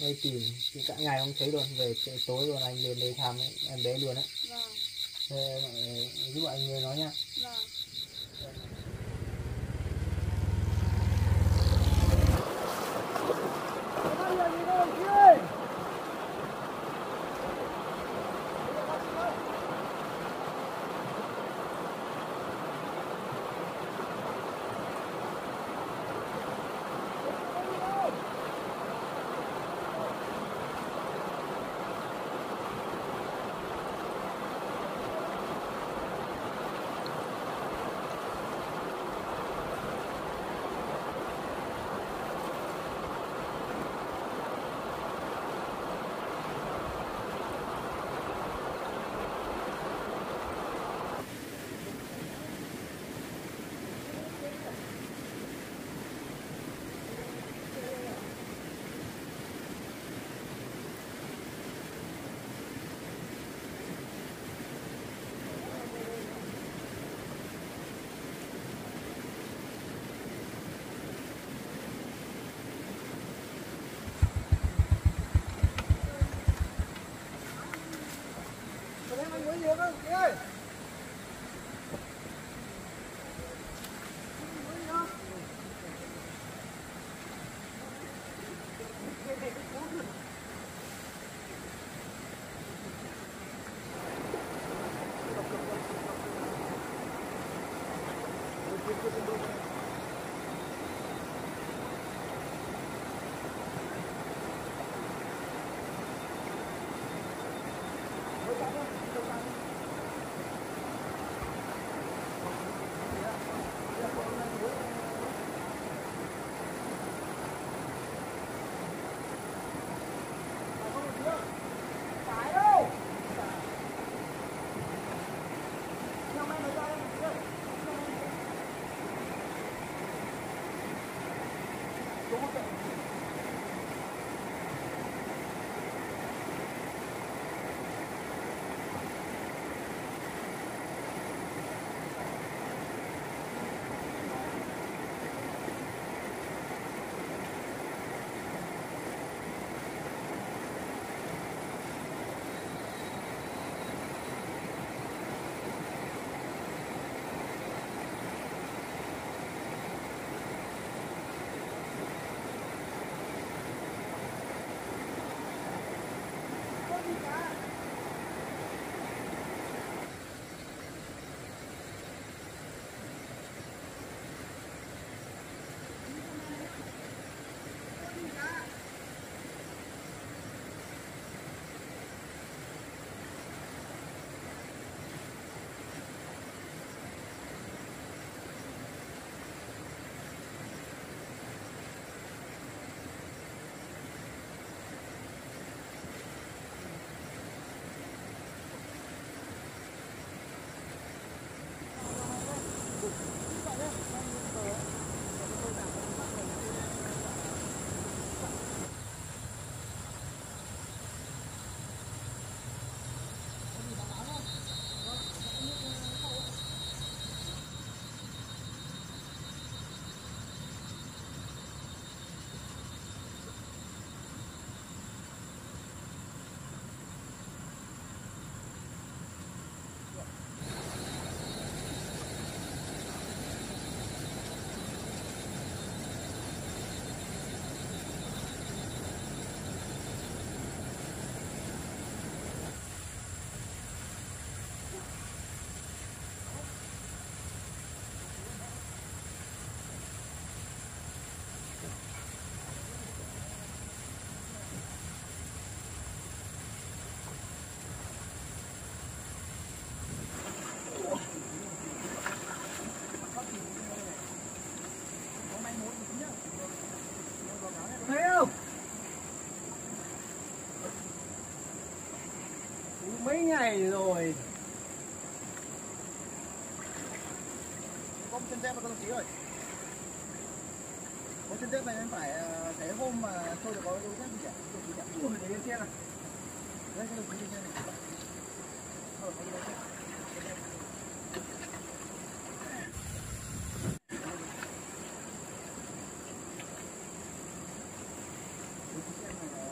ngay tìm cả ngày không thấy luôn, về tối rồi anh lên đây thăm em bé luôn á. Vâng. Thế giúp anh nghe nói nhá. Vâng. Mấy ngày rồi. Con chân dép và con tí rồi. Con chân dép này em phải cái hôm mà tôi được có đôi dép gì ạ? Ui, để lên xe này. Đây sẽ được cái xe này. Rồi, có đôi dép. Cái xe này là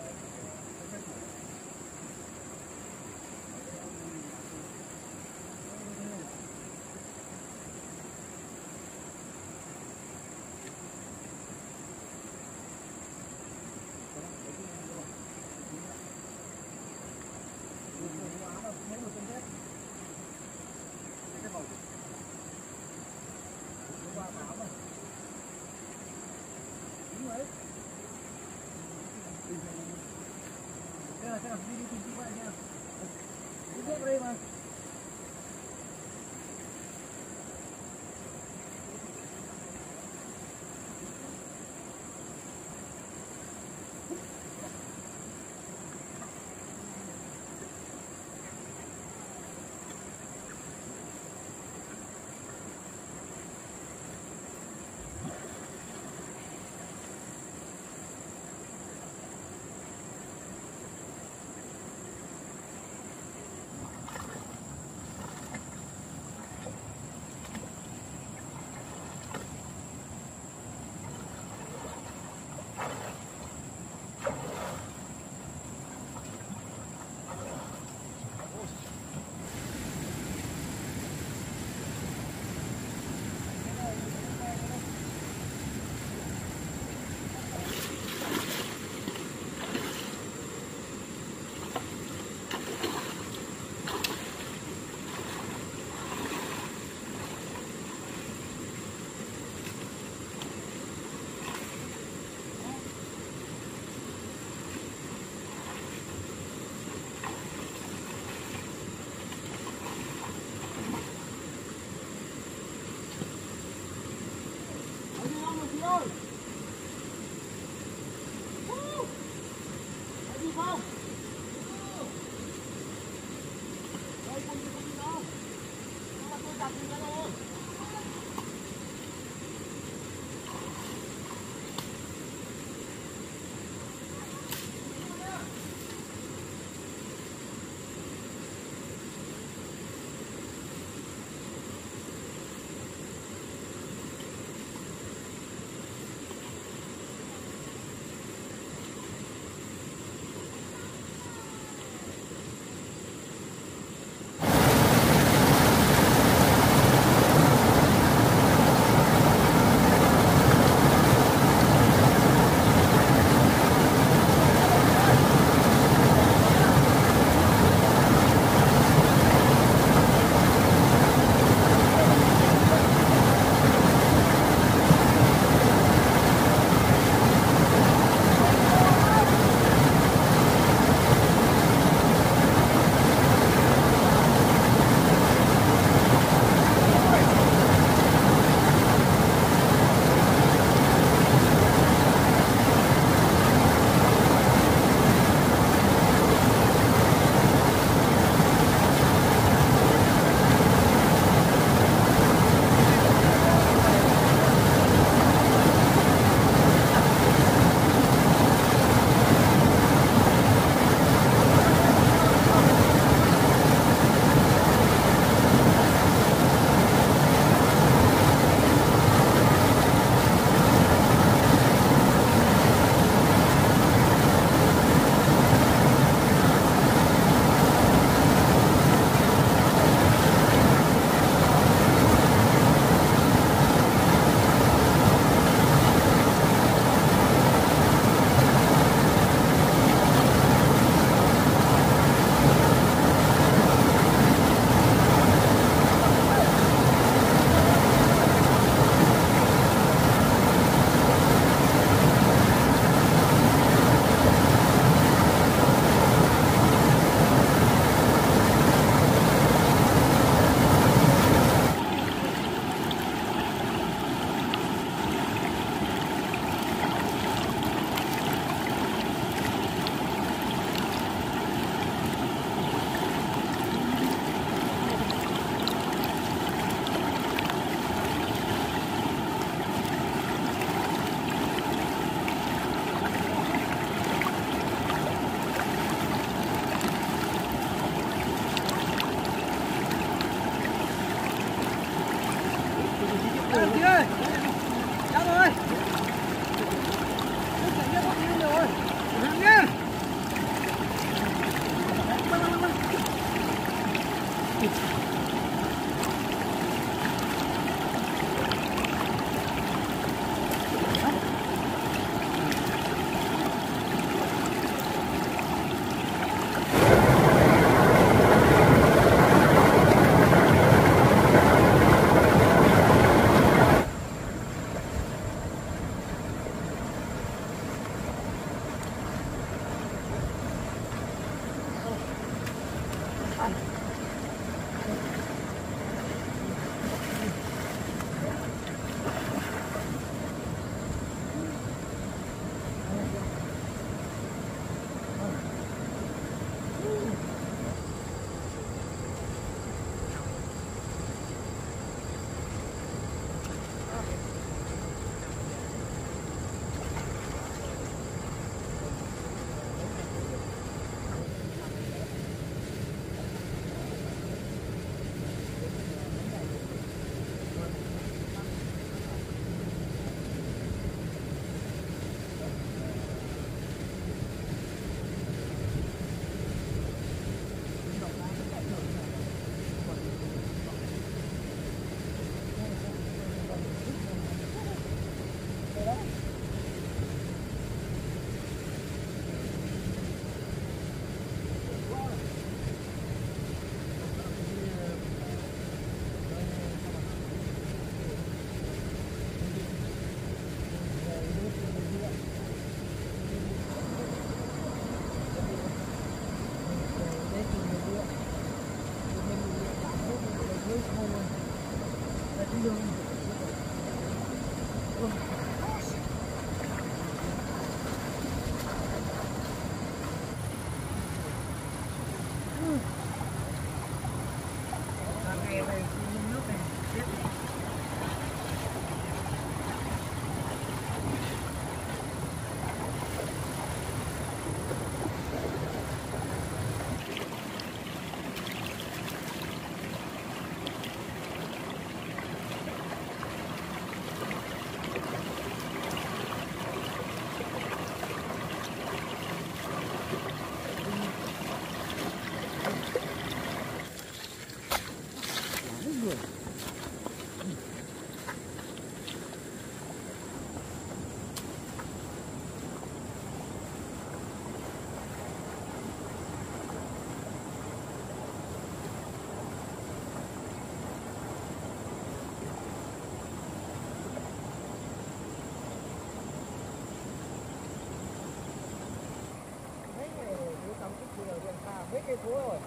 cái phố rồi.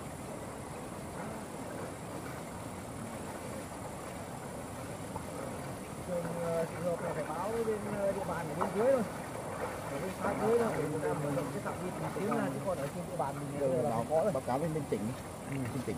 Trường trường hợp là phải báo bên địa bàn ở bên dưới thôi, ở bên xã dưới thôi để người ta mở rộng cái phạm vi tìm kiếm ra, chứ còn ở trên địa bàn mình là có rồi. Báo cáo bên tỉnh, bên tỉnh.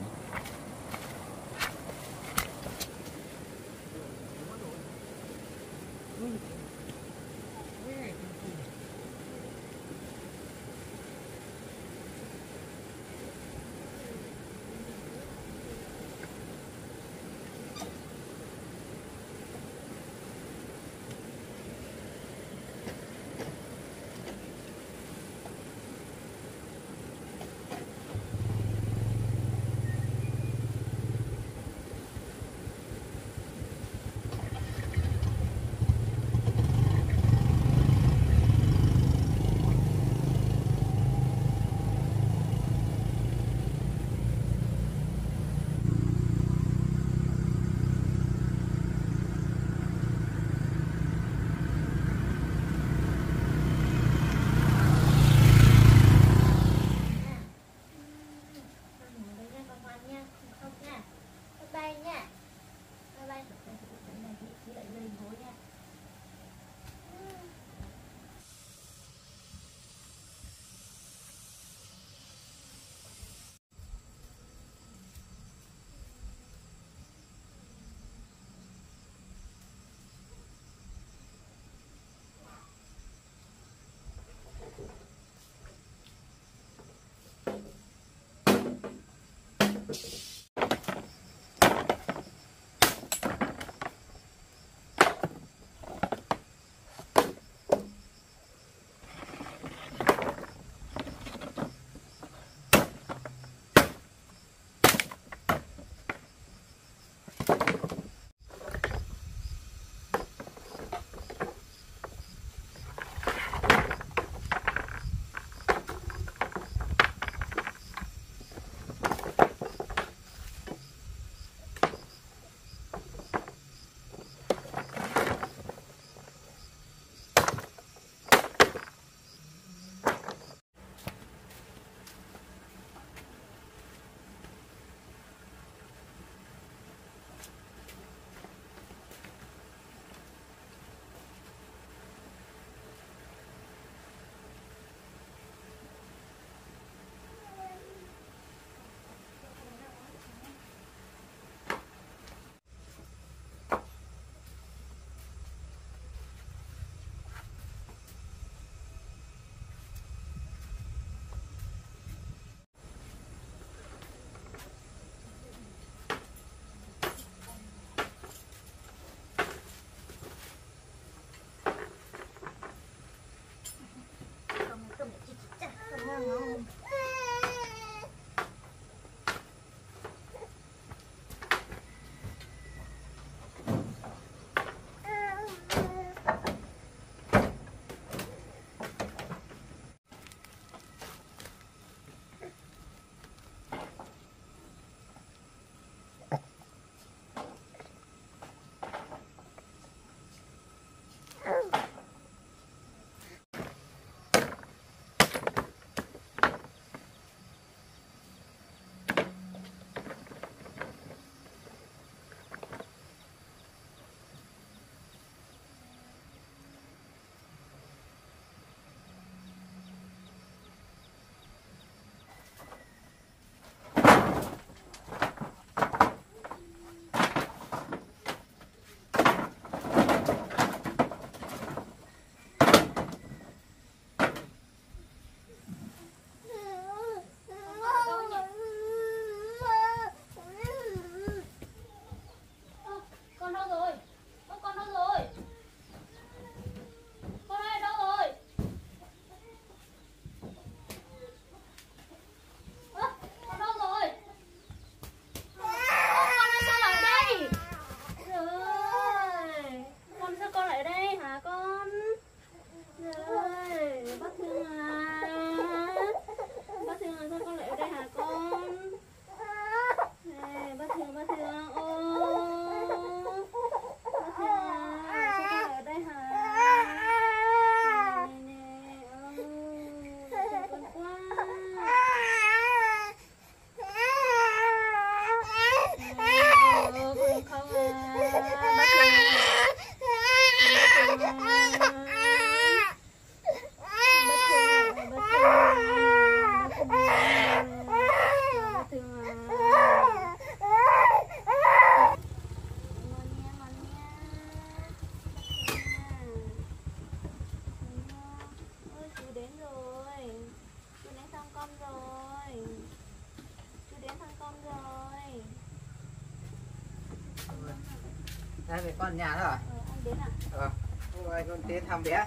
Đây về con nhà đó à? Anh đến à? Hôm nay con đến thăm bé.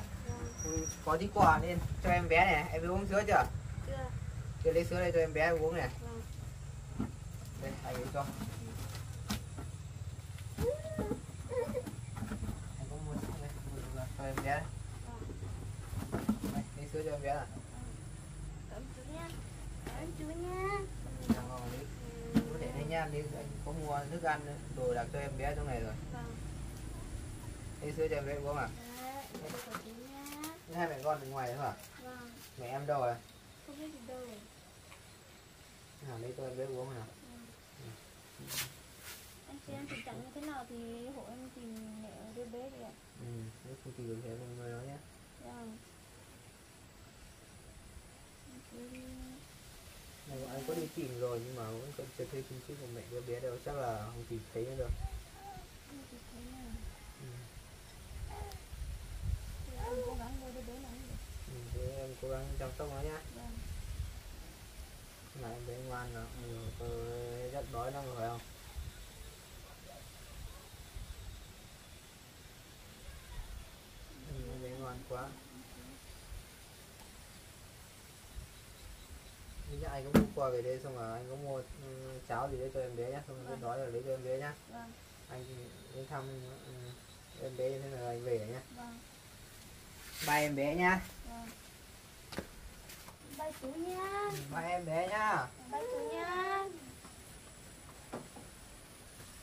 Có tí quà nên cho em bé này, em uống sữa chưa? Chưa. Tôi lấy sữa đây cho em bé uống này. Đây, anh uống cho. Anh có muốn đây, cho em bé. Đây, lấy sữa cho em bé này. Cảm ơn chú nha. Cảm ơn chú nha. Có thể đây nha, nếu anh có mua thức ăn đồ đặt cho em bé trong này rồi. Lấy sữa cho em bé uống à? Hai mẹ con ở ngoài nữa hả? Vâng. Mẹ em đâu rồi? Không biết đâu rồi. Nào lấy tôi em bé uống nào. Ừ. Anh chị em tình trạng như thế nào thì hộ em tìm mẹ đưa bé đi ạ. Ừ, nếu không tìm được thì em không nói đó nhé. Vâng. Này, anh có đi tìm rồi nhưng mà vẫn còn chưa thấy tin tức của mẹ đưa bé đâu, chắc là không tìm thấy nữa đâu. Không tìm thấy nào. Em cố gắng mua đứa bé này. Thế em cố gắng chăm sóc nó nhé. Này em bé ngoan rồi, tôi rất đói lắm rồi không? Em bé ngoan quá. Bây giờ anh có mua quà về đây xong rồi anh có mua cháo gì đấy cho em bé nhé, xong rồi đói rồi lấy cho em bé nhé. Anh đến thăm em bé như thế này anh về nhé. Bye em bé nha. Bye chú nha. Bye em bé nha. Bye chú nha.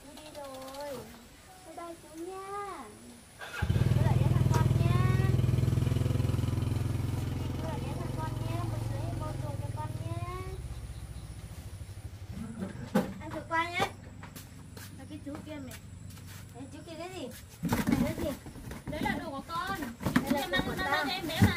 Đi đi rồi. Bye bye chú nha. Tôi lại đến thằng con nha. Tôi lại đến thằng con nha. Một sữa em bôi dùng cho con nha. Ăn thử qua nhé. Là cái chú kia này. Đấy, chú kia cái gì? Đấy là đồ của con. Hãy subscribe cho kênh Ghiền Mì Gõ để không bỏ lỡ những video hấp dẫn.